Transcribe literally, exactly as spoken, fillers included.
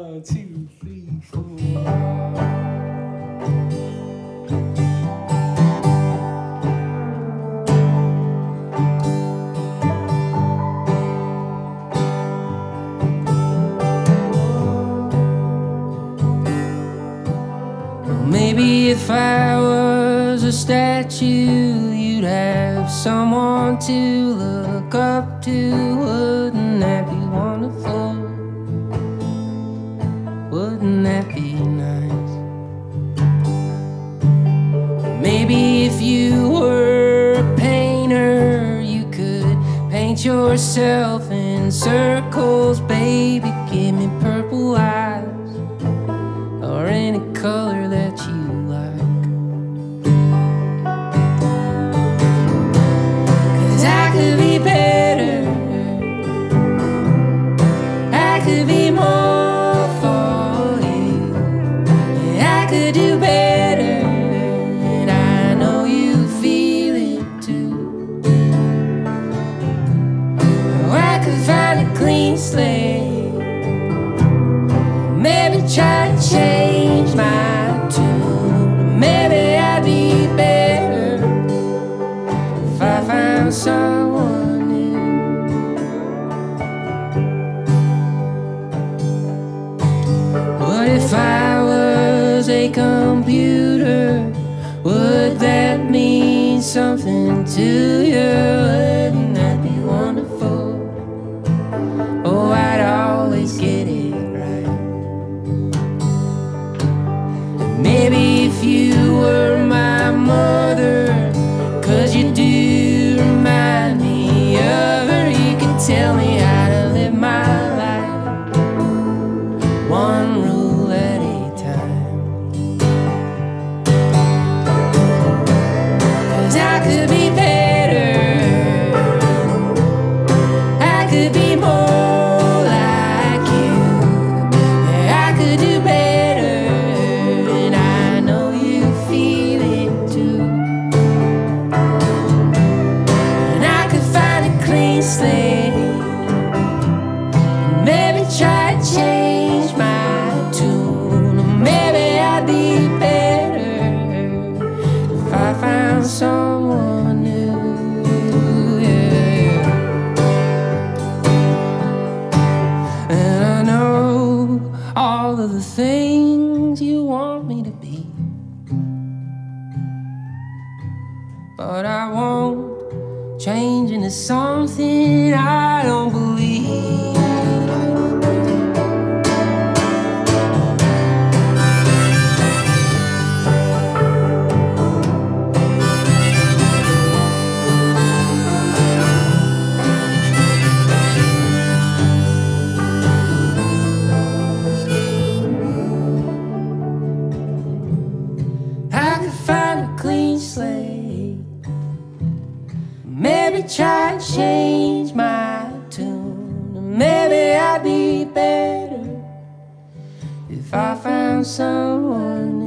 One, two, three, four. Maybe if I was a statue, you'd have someone to look up to. Wouldn't that be wonderful? Wouldn't that be nice? Maybe if you were a painter, you could paint yourself in circles. Baby, give me purple eyes, or any color that you like. 'Cause I could be better, I could be more for you, and I could do better, and I know you feel it too. Or I could find a clean slate, maybe try to change my tune. Maybe I'd be better if I found someone new. What if I was a computer? Would that mean something to you? Wouldn't that be wonderful? Oh, I'd always get it. Maybe if you were my mother, 'cause you do remind me of her. You could tell me how to live my life, one rule at a time. 'Cause I could be better, I could be more like you, I could do better. Maybe try to change my tune. Maybe I'd be better if I found someone new, yeah. And I know all of the things you want me to be, but I won't change into something I don't believe. I could find a clean slate, maybe try to change my tune. Maybe I'd be better if I found someone